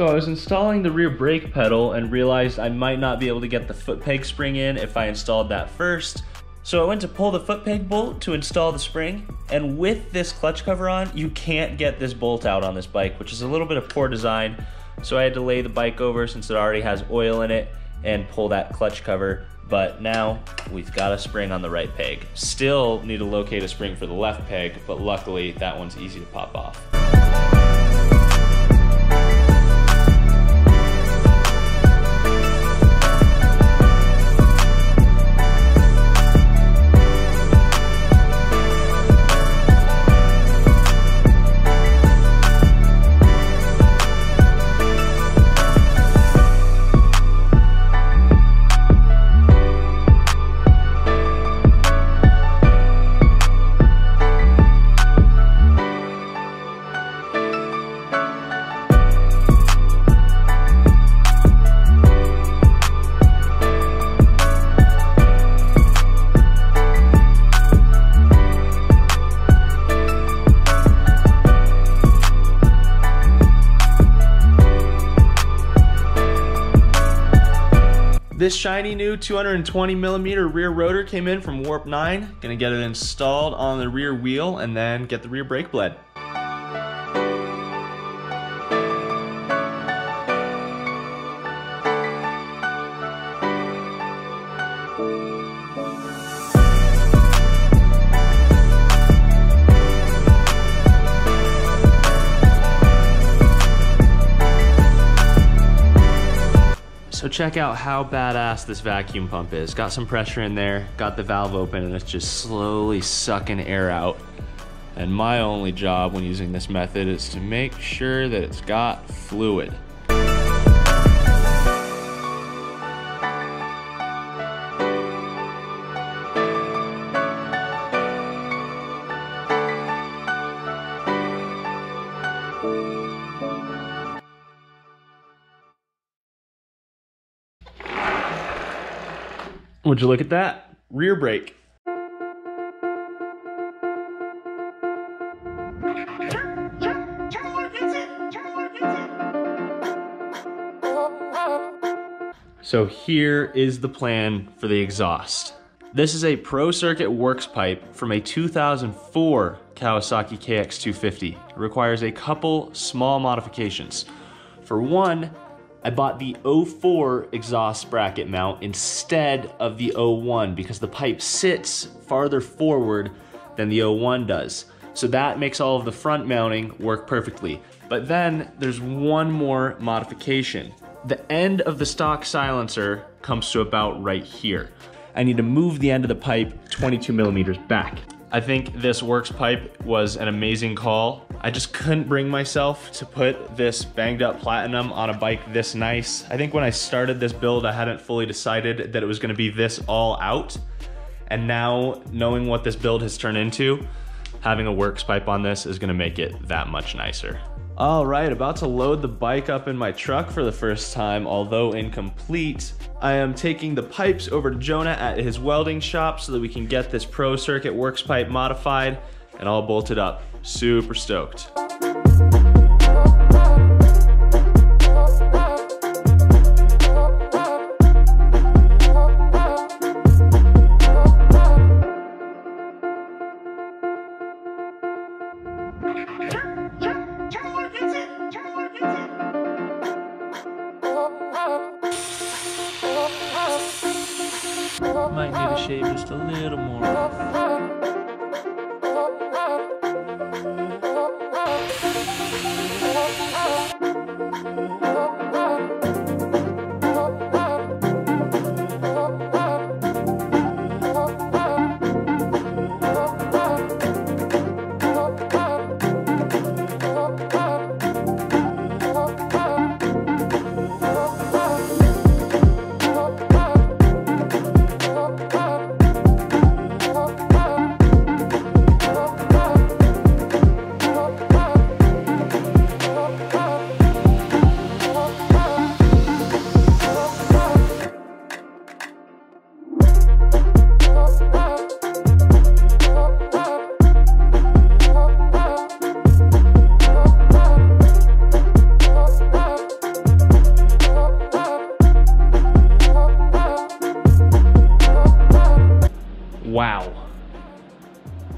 So I was installing the rear brake pedal and realized I might not be able to get the foot peg spring in if I installed that first. So I went to pull the foot peg bolt to install the spring, and with this clutch cover on, you can't get this bolt out on this bike, which is a little bit of poor design. So I had to lay the bike over since it already has oil in it and pull that clutch cover. But now we've got a spring on the right peg. Still need to locate a spring for the left peg, but luckily that one's easy to pop off. This shiny new 220mm rear rotor came in from Warp 9. Gonna get it installed on the rear wheel and then get the rear brake bled. So check out how badass this vacuum pump is. Got some pressure in there, got the valve open, and it's just slowly sucking air out. And my only job when using this method is to make sure that it's got fluid. Would you look at that? Rear brake. So here is the plan for the exhaust. This is a Pro Circuit works pipe from a 2004 Kawasaki KX250. It requires a couple small modifications. For one, I bought the 04 exhaust bracket mount instead of the 01 because the pipe sits farther forward than the 01 does. So that makes all of the front mounting work perfectly. But then there's one more modification. The end of the stock silencer comes to about right here. I need to move the end of the pipe 22mm back. I think this works pipe was an amazing call. I just couldn't bring myself to put this banged up platinum on a bike this nice. I think when I started this build, I hadn't fully decided that it was gonna be this all out. And now knowing what this build has turned into, having a works pipe on this is gonna make it that much nicer. All right, about to load the bike up in my truck for the first time, although incomplete. I am taking the pipes over to Jonah at his welding shop so that we can get this Pro Circuit works pipe modified and all bolted up. Super stoked. Might need to shave just a little more.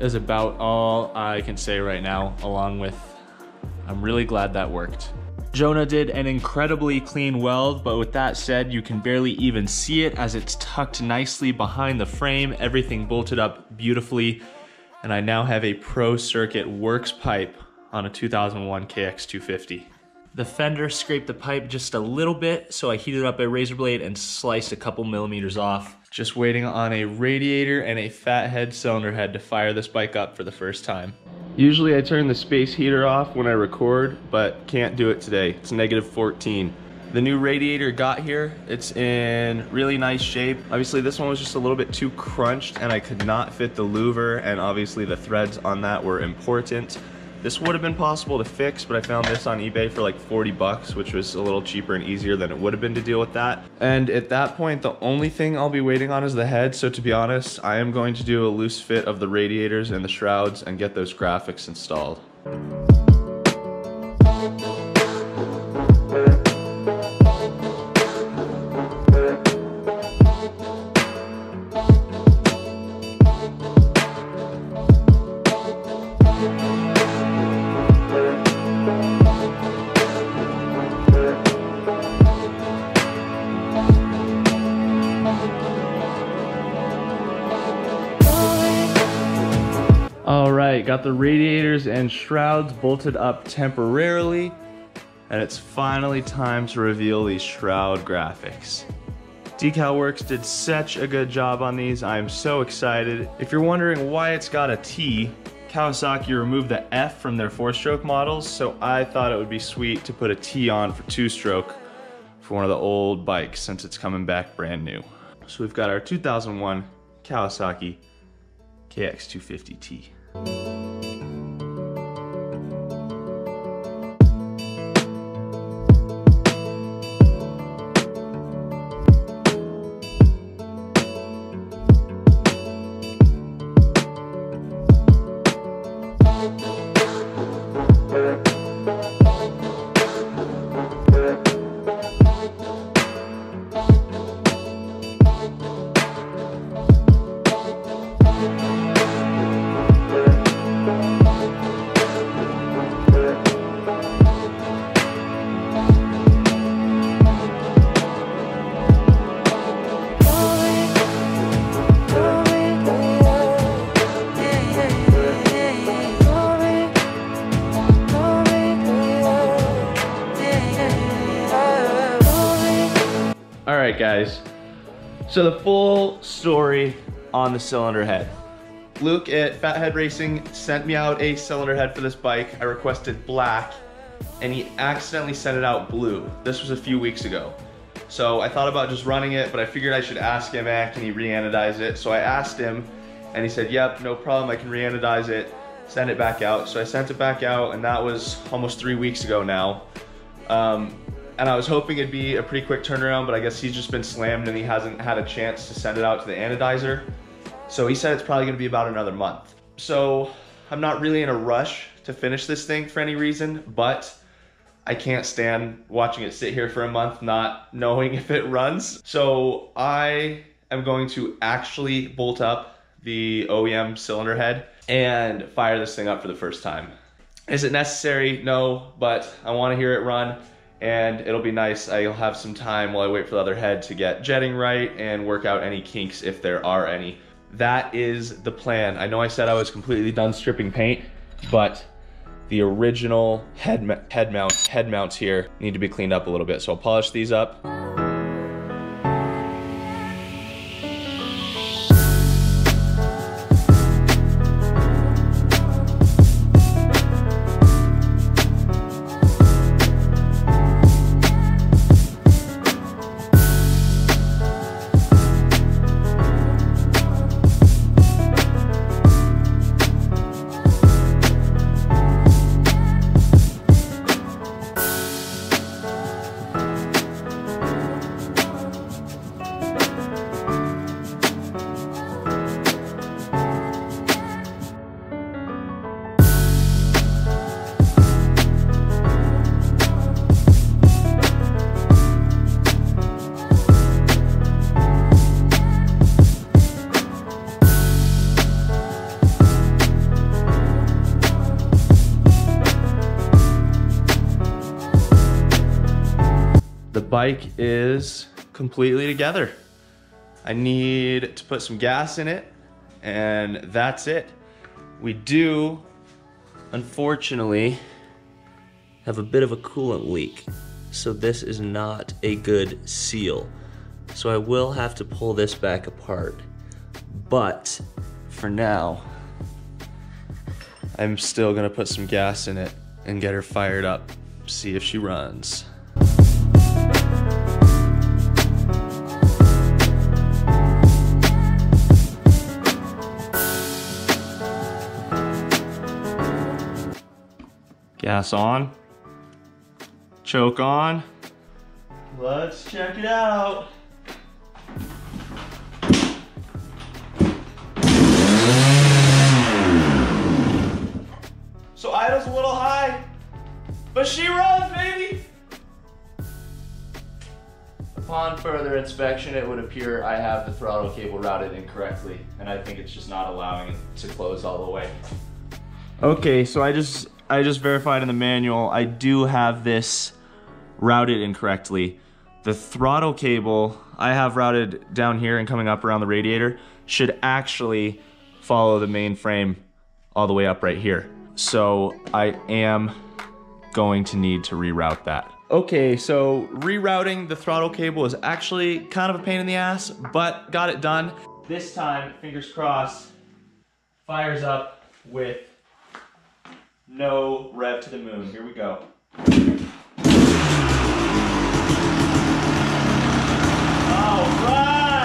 is about all I can say right now, along with I'm really glad that worked. Jonah did an incredibly clean weld, but with that said, you can barely even see it as it's tucked nicely behind the frame, everything bolted up beautifully, and I now have a Pro Circuit Works pipe on a 2001 KX250. The fender scraped the pipe just a little bit, so I heated up a razor blade and sliced a couple millimeters off. Just waiting on a radiator and a fathead cylinder head to fire this bike up for the first time. Usually I turn the space heater off when I record, but can't do it today. It's -14. The new radiator got here. It's in really nice shape. Obviously this one was just a little bit too crunched and I could not fit the louver, and obviously the threads on that were important. This would have been possible to fix, but I found this on eBay for like 40 bucks, which was a little cheaper and easier than it would have been to deal with that. And at that point, the only thing I'll be waiting on is the head. So to be honest, I am going to do a loose fit of the radiators and the shrouds and get those graphics installed. Got the radiators and shrouds bolted up temporarily, and it's finally time to reveal these shroud graphics. Decal Works did such a good job on these. I am so excited. If you're wondering why it's got a T, Kawasaki removed the F from their 4-stroke models, so I thought it would be sweet to put a T on for 2-stroke for one of the old bikes since it's coming back brand new. So we've got our 2001 Kawasaki KX250T. Guys, so the full story on the cylinder head. Luke at Fathead Racing sent me out a cylinder head for this bike. I requested black and he accidentally sent it out blue. This was a few weeks ago. So I thought about just running it, but I figured I should ask him, can he re-anodize it? So I asked him and he said, yep, no problem, I can re-anodize it, send it back out. So I sent it back out, and that was almost 3 weeks ago now. And I was hoping it'd be a pretty quick turnaround, but I guess he's just been slammed and he hasn't had a chance to send it out to the anodizer. So he said it's probably gonna be about another month. So I'm not really in a rush to finish this thing for any reason, but I can't stand watching it sit here for a month not knowing if it runs. So I am going to actually bolt up the OEM cylinder head and fire this thing up for the first time. Is it necessary? No, but I wanna hear it run. And it'll be nice, I'll have some time while I wait for the other head to get jetting right and work out any kinks if there are any. That is the plan. I know I said I was completely done stripping paint, but the original head mounts here need to be cleaned up a little bit. So I'll polish these up. bike is completely together. I need to put some gas in it, and that's it. We do, unfortunately, have a bit of a coolant leak, so this is not a good seal. So I will have to pull this back apart, but for now, I'm still gonna put some gas in it and get her fired up, see if she runs. Gas on, choke on, let's check it out. So idle's a little high, but she runs, baby! Upon further inspection, it would appear I have the throttle cable routed incorrectly, and I think it's just not allowing it to close all the way. Okay, so I just verified in the manual, I do have this routed incorrectly. The throttle cable I have routed down here and coming up around the radiator should actually follow the main frame all the way up right here. So I am going to need to reroute that. Okay, so rerouting the throttle cable is actually kind of a pain in the ass, but got it done. This time, fingers crossed, fires up with no rev to the moon. Here we go. All right!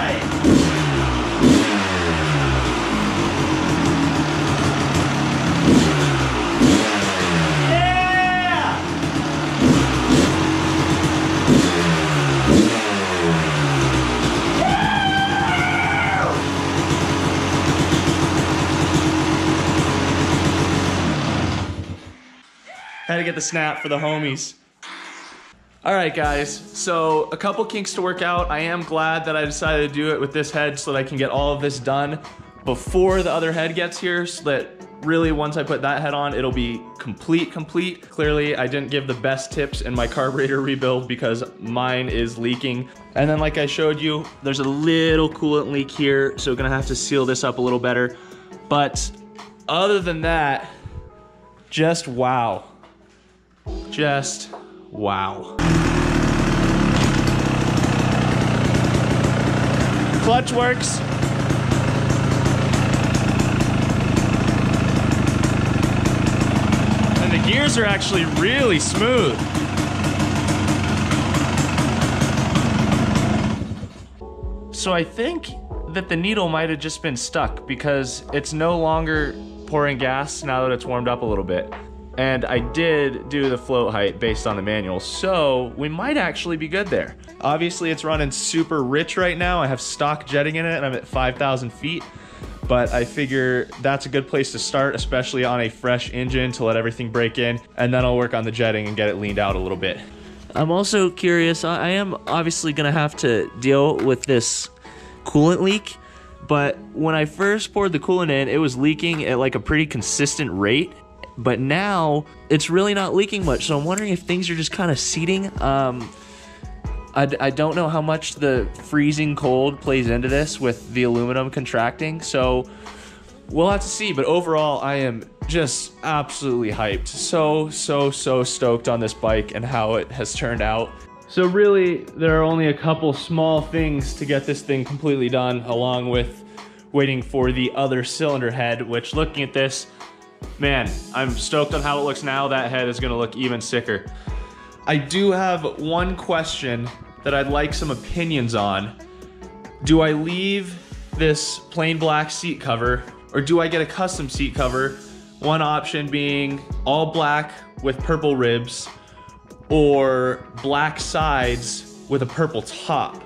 Had to get the snap for the homies. All right, guys, so a couple kinks to work out. I am glad that I decided to do it with this head so that I can get all of this done before the other head gets here, so that really once I put that head on, it'll be complete. Clearly, I didn't give the best tips in my carburetor rebuild because mine is leaking. And then like I showed you, there's a little coolant leak here, so gonna have to seal this up a little better. But other than that, just wow. Just wow. Clutch works. And the gears are actually really smooth. So I think that the needle might have just been stuck because it's no longer pouring gas now that it's warmed up a little bit. And I did do the float height based on the manual, so we might actually be good there. Obviously, it's running super rich right now. I have stock jetting in it, and I'm at 5,000 feet. But I figure that's a good place to start, especially on a fresh engine, to let everything break in. And then I'll work on the jetting and get it leaned out a little bit. I'm also curious. I am obviously going to have to deal with this coolant leak. But when I first poured the coolant in, it was leaking at like a pretty consistent rate. But now it's really not leaking much, so I'm wondering if things are just kind of seeding. I don't know how much the freezing cold plays into this with the aluminum contracting, so we'll have to see. But overall, I am just absolutely hyped. So stoked on this bike and how it has turned out. So really, there are only a couple small things to get this thing completely done, along with waiting for the other cylinder head, which, looking at this, man, I'm stoked on how it looks now. That head is gonna look even sicker. I do have one question that I'd like some opinions on. Do I leave this plain black seat cover, or do I get a custom seat cover? One option being all black with purple ribs, or black sides with a purple top.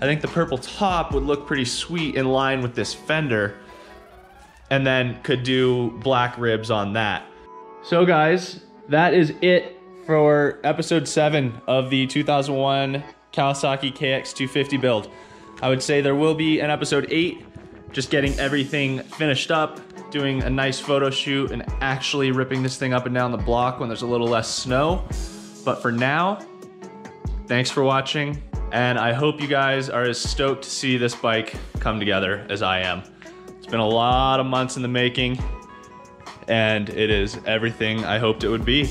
I think the purple top would look pretty sweet in line with this fender, and then could do black ribs on that. So guys, that is it for episode 7 of the 2001 Kawasaki KX250 build. I would say there will be an episode 8, just getting everything finished up, doing a nice photo shoot, and actually ripping this thing up and down the block when there's a little less snow. But for now, Thanks for watching, and I hope you guys are as stoked to see this bike come together as I am. It's been a lot of months in the making, and it is everything I hoped it would be.